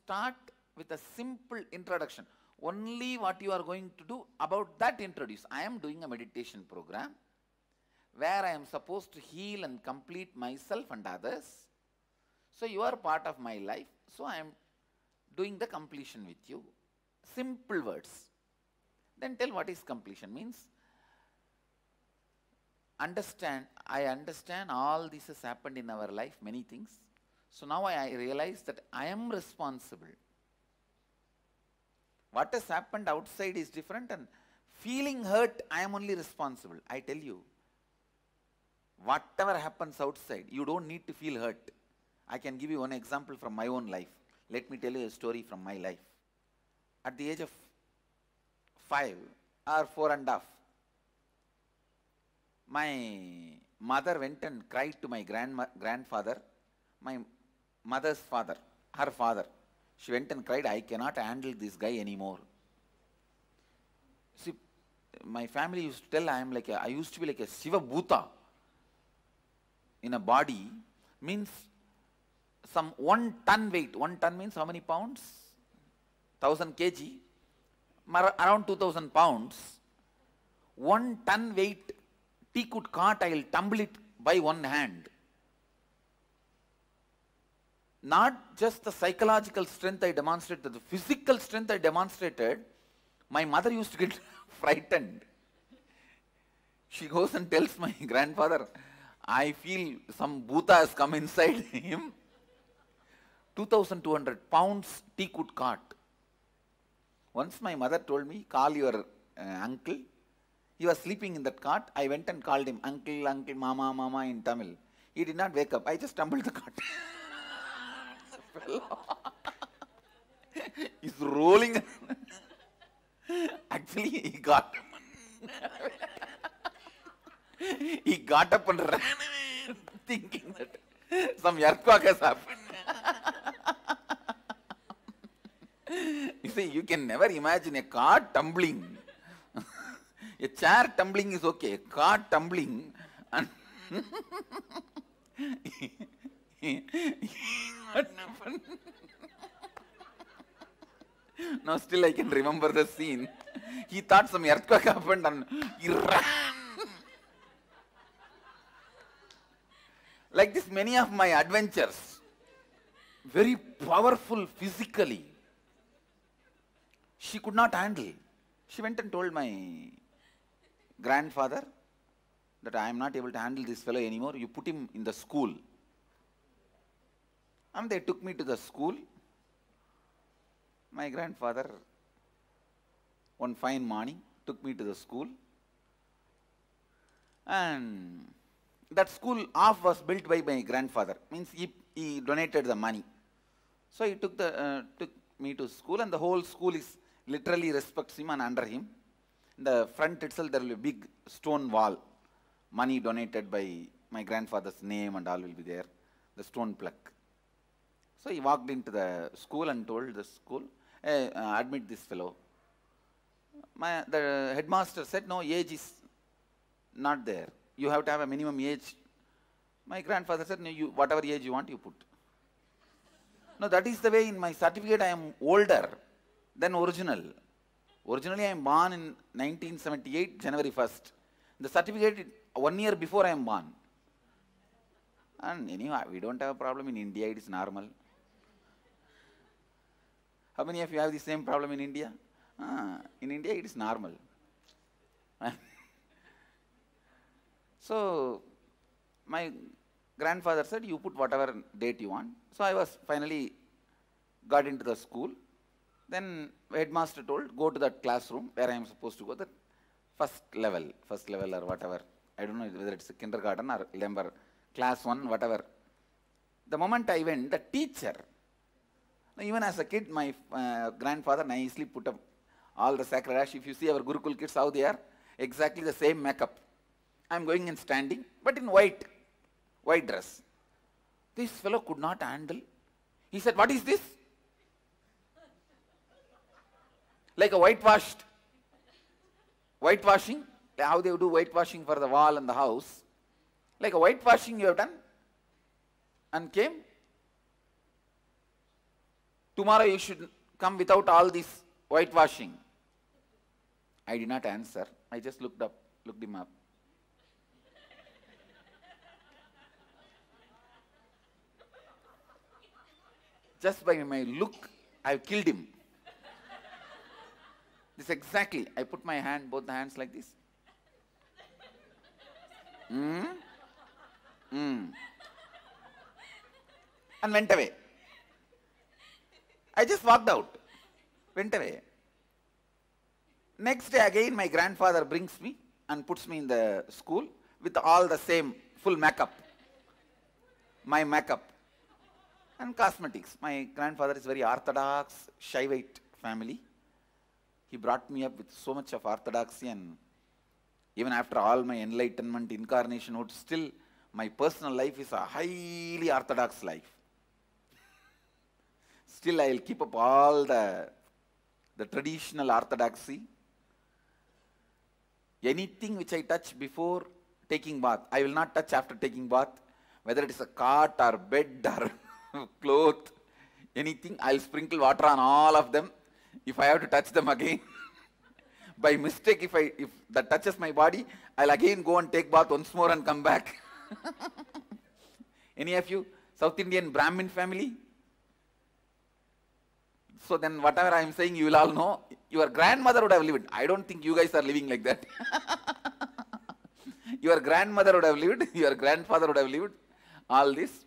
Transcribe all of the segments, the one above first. Start with a simple introduction. Only what you are going to do, about that introduce. I am doing a meditation program where I am supposed to heal and complete myself and others. So you are part of my life, so I am doing the completion with you. Simple words. Then tell what is completion means. Understand, I understand all this has happened in our life, many things. So now I realize that I am responsible. What has happened outside is different, and feeling hurt, I am only responsible. I tell you, whatever happens outside, you don't need to feel hurt. I can give you one example from my own life. Let me tell you a story from my life. At the age of 5 or 4 and a half, my mother went and cried to my grandfather, my mother's father, her father. She went and cried, I cannot handle this guy anymore. See, my family used to tell I used to be like a Shiva Bhuta in a body, means some 1 ton weight. 1 ton means how many pounds? 1000 kg, around 2000 pounds. 1 ton weight, tea could cart, I will tumble it by one hand. Not just the psychological strength I demonstrated, the physical strength I demonstrated, my mother used to get frightened. She goes and tells my grandfather, I feel some Bhuta has come inside him. 2200 pounds teakwood cart. Once my mother told me, call your uncle. He was sleeping in that cart. I went and called him, uncle, uncle, mama, mama in Tamil. He did not wake up. I just tumbled the cart. He's rolling. Actually, he got he got up and ran away, thinking that some earthquake has happened. You see, you can never imagine a car tumbling. A chair tumbling is okay. A car tumbling and what happened? Now still I can remember the scene. He thought some earthquake happened and he ran. Like this, many of my adventures. Very powerful physically. She could not handle. She went and told my grandfather that I am not able to handle this fellow anymore. You put him in the school. And they took me to the school. My grandfather, one fine morning, took me to the school. And that school half was built by my grandfather. Means he donated the money. So he took me to school, and the whole school is literally respects him and under him. In the front itself there will be a big stone wall. Money donated by my grandfather's name and all will be there. The stone plaque. So he walked into the school and told the school, hey, admit this fellow. The headmaster said, no, age is not there. You have to have a minimum age. My grandfather said, no, you, whatever age you want, you put. No, that is the way in my certificate I am older than original. Originally I am born in 1978, January 1st. The certificate, 1 year before I am born. And anyway, we don't have a problem in India, it is normal. How many of you have the same problem in India? In India, it is normal. So, my grandfather said, you put whatever date you want. So, I was finally got into the school. Then, headmaster told, go to that classroom where I am supposed to go, the first level or whatever. I don't know whether it's a kindergarten or remember. Class 1, whatever. The moment I went, the teacher, even as a kid, my grandfather nicely put up all the sacred ash. If you see our Gurukul kids, how they are, exactly the same makeup. I'm going and standing, but in white dress. This fellow could not handle. He said, what is this? Like a whitewashing. Like how they do whitewashing for the wall and the house. Like a whitewashing you have done and came. Tomorrow you should come without all this whitewashing. I did not answer. I just looked him up. Just by my look, I have killed him. This exactly. I put my hand, both the hands like this. And went away. I just walked out. Went away. Next day again my grandfather brings me and puts me in the school with all the same full makeup. My makeup. And cosmetics. My grandfather is very orthodox, Shivite family. He brought me up with so much of orthodoxy, and even after all my enlightenment, incarnationhood, still my personal life is a highly orthodox life. Still I will keep up all the traditional orthodoxy. Anything which I touch before taking bath, I will not touch after taking bath, whether it is a cot or bed or cloth, anything, I'll sprinkle water on all of them. If I have to touch them again, by mistake, if that touches my body, I'll again go and take bath once more and come back. Any of you South Indian Brahmin family? So then whatever I'm saying, you will all know. Your grandmother would have lived. I don't think you guys are living like that. Your grandmother would have lived. Your grandfather would have lived. All this.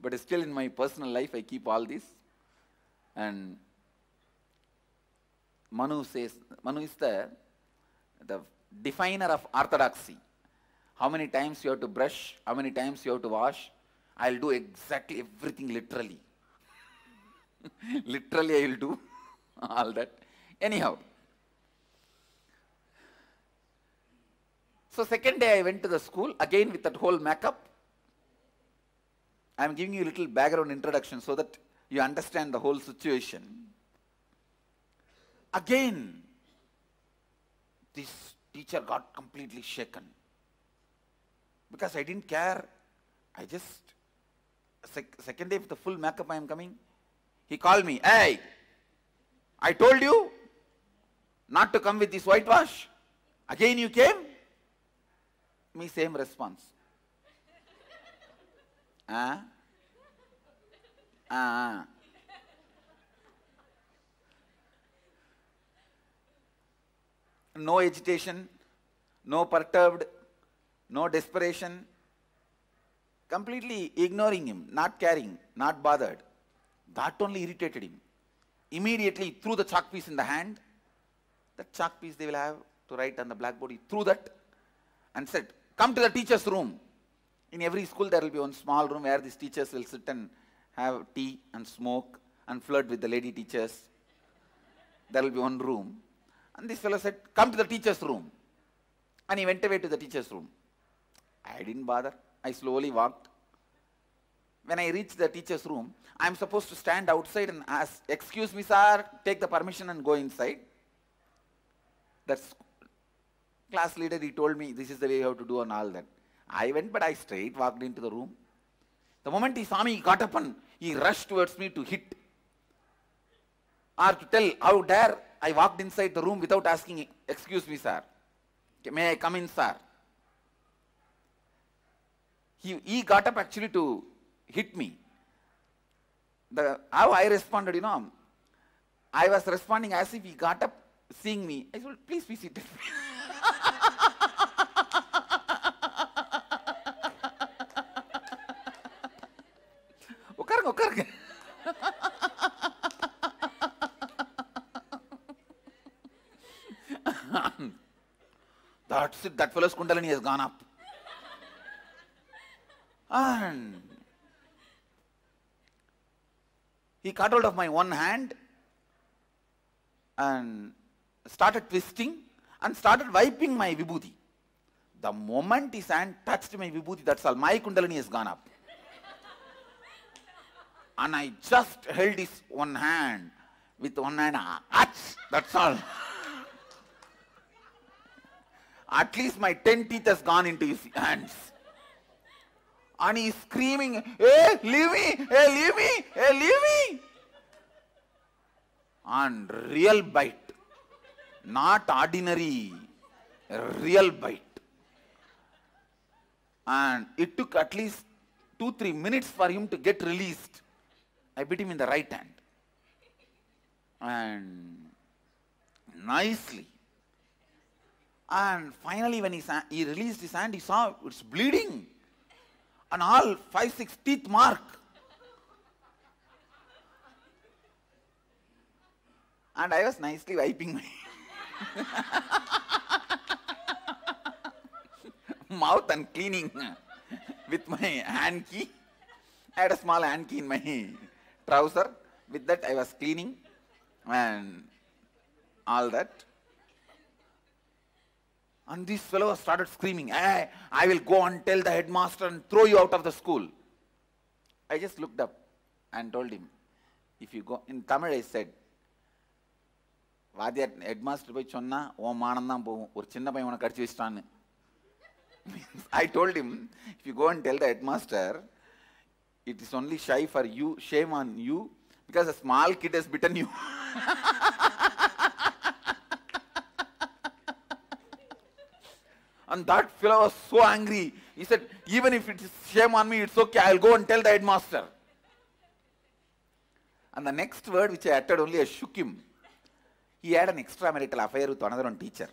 But still in my personal life, I keep all this. And Manu says, Manu is the definer of orthodoxy. How many times you have to brush, how many times you have to wash. I'll do exactly everything literally. Literally I will do all that. Anyhow. So second day I went to the school, again with that whole makeup. I am giving you a little background introduction so that you understand the whole situation. Again, this teacher got completely shaken. Because I didn't care. I just, second day with the full makeup I am coming, he called me, "Hey, I told you not to come with this whitewash. Again you came?" Me same response. No agitation, no perturbed, no desperation, completely ignoring him, not caring, not bothered. That only irritated him. Immediately he threw the chalk piece in the hand. That chalk piece they will have to write on the blackboard. He threw that and said, "Come to the teacher's room." In every school there will be one small room where these teachers will sit and have tea and smoke and flirt with the lady teachers. There will be one room. And this fellow said, "Come to the teacher's room." And he went away to the teacher's room. I didn't bother. I slowly walked. When I reached the teacher's room, I am supposed to stand outside and ask, "Excuse me sir, take the permission and go inside." That class leader, he told me, "This is the way you have to do," and all that. I went, but I straight walked into the room. The moment he saw me, he got up and he rushed towards me to hit. Or to tell how dare I walked inside the room without asking, "Excuse me sir, may I come in sir?" He got up actually to hit me. How I responded, you know, I was responding as if he got up seeing me. I said, "Please be seated." That's it, that fellow's Kundalini has gone up. And he caught hold of my one hand and started twisting and started wiping my vibhuti. The moment his hand touched my vibhuti, that's all, my Kundalini has gone up. And I just held his one hand, with one hand, that's all. at least my 10 teeth has gone into his hands. And he's screaming, "Hey, leave me! Hey, leave me! Hey, leave me!" And real bite. Not ordinary. Real bite. And it took at least 2-3 minutes for him to get released. I bit him in the right hand. And nicely. And finally when he released his hand, he saw it's bleeding. And all 5-6 teeth mark. And I was nicely wiping my mouth and cleaning with my hanky. I had a small hanky in my trouser. With that I was cleaning and all that. And this fellow started screaming, "Hey, I will go and tell the headmaster and throw you out of the school." I just looked up and told him, if you go, in Tamil I said, "Vadiyat headmaster poi sonna, o maanam povum, or chinna paiyan unakku adichu vechitaanu." I told him, if you go and tell the headmaster, it is only shy for you, shame on you, because a small kid has bitten you. And that fellow was so angry. He said, "Even if it is shame on me, it's okay, I'll go and tell the headmaster." And the next word which I uttered only, I shook him. He had an extramarital affair with another teacher.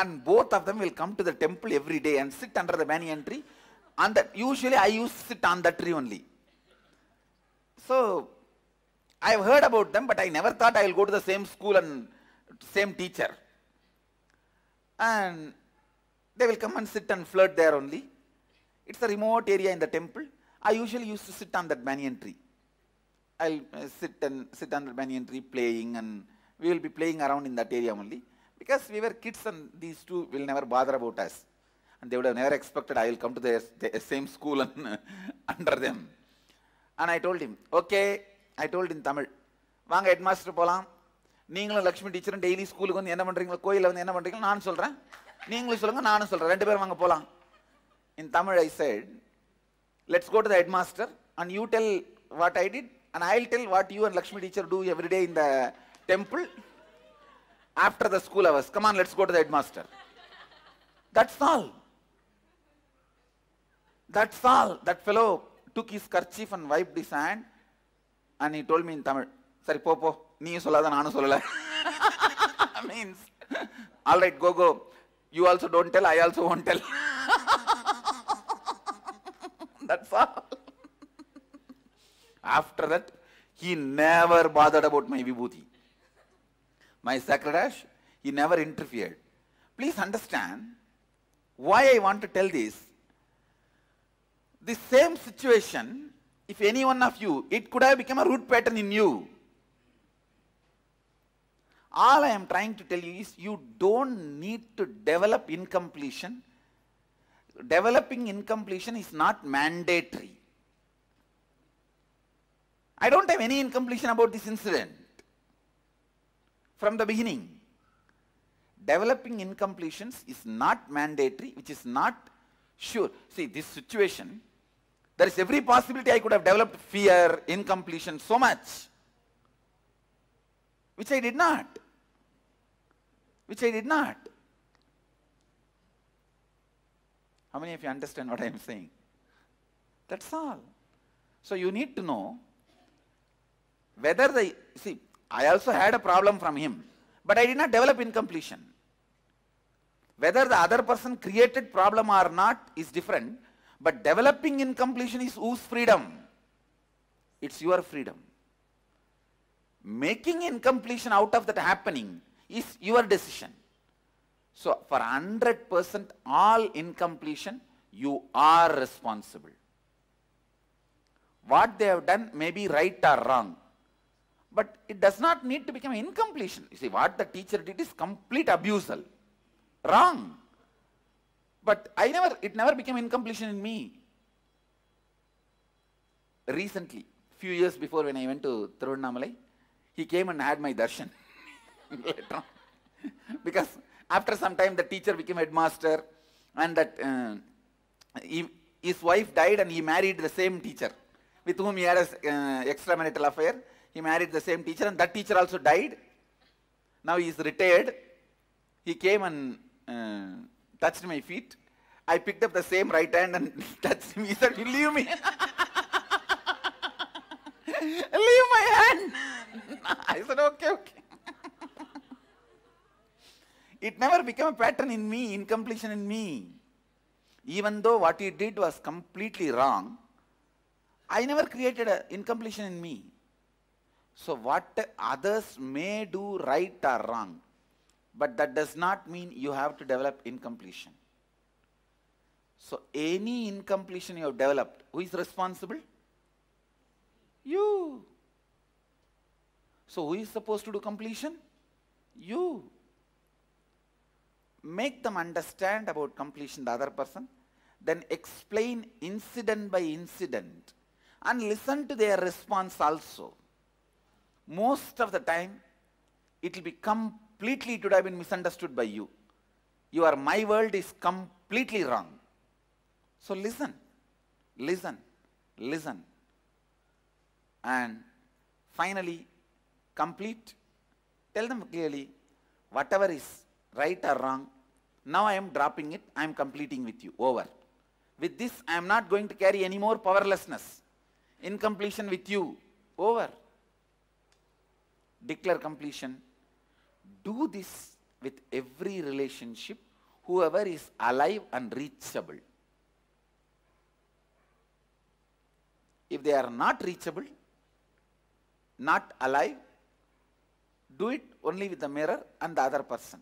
And both of them will come to the temple every day and sit under the banyan tree. And that usually I used to sit on that tree only. So I've heard about them, but I never thought I will go to the same school and same teacher. And they will come and sit and flirt there only. It's a remote area in the temple. I usually used to sit on that banyan tree. I'll sit on the banyan tree playing, and we will be playing around in that area only. Because we were kids and these two will never bother about us. And they would have never expected I will come to the same school and under them. And I told him, "Okay," I told in Tamil, "Vanga headmaster polam. Neengalum Lakshmi teacher daily school ku enna pandringa, koyila enna pandringa naan solren. Neengalum solunga naanum solren. Rendu per vanga polam." In Tamil I said, "Let's go to the headmaster and you tell what I did and I'll tell what you and Lakshmi teacher do every day in the temple. After the school hours, come on, let's go to the headmaster." That's all. That's all. That fellow took his kerchief and wiped his hand and he told me in Tamil, "Sari, po, po, nee solada, naanu solala." Means, "All right, go, go. You also don't tell, I also won't tell." That's all. After that, he never bothered about my vibhuti. My sacred ash, he never interfered. Please understand why I want to tell this. The same situation, if any one of you, it could have become a root pattern in you. All I am trying to tell you is you don't need to develop incompletion. Developing incompletion is not mandatory. I don't have any incompletion about this incident. From the beginning, developing incompletions is not mandatory, which is not sure. See, this situation, there is every possibility I could have developed fear, incompletion, so much, which I did not. Which I did not. How many of you understand what I am saying? That's all. So you need to know whether the, see, I also had a problem from him, but I did not develop incompletion. Whether the other person created problem or not is different, but developing incompletion is whose freedom? It's your freedom. Making incompletion out of that happening is your decision. So for 100% all incompletion, you are responsible. What they have done may be right or wrong. But it does not need to become incompletion. You see, what the teacher did is complete abusal. Wrong. But it never became incompletion in me. Recently, few years before when I went to Thiruvannamalai, he came and had my darshan. Later on. Because after some time the teacher became headmaster, and that his wife died and he married the same teacher with whom he had an extramarital affair. He married the same teacher, and that teacher also died. Now he is retired. He came and touched my feet. I picked up the same right hand and touched him. He said, "You leave me." "Leave my hand." I said, "Okay, okay." It never became a pattern in me, incompletion in me. Even though what he did was completely wrong, I never created an incompletion in me. So what others may do right or wrong, but that does not mean you have to develop incompletion. So any incompletion you have developed, who is responsible? You. So who is supposed to do completion? You. Make them understand about completion, the other person, then explain incident by incident and listen to their response also. Most of the time, it will be completely, it would have been misunderstood by you. Your my world is completely wrong. So listen, listen, listen. And finally, complete. Tell them clearly, whatever is right or wrong, now I am dropping it, I am completing with you, over. With this, I am not going to carry any more powerlessness. Incompletion with you, over. Declare completion. Do this with every relationship, whoever is alive and reachable. If they are not reachable, not alive, do it only with the mirror and the other person.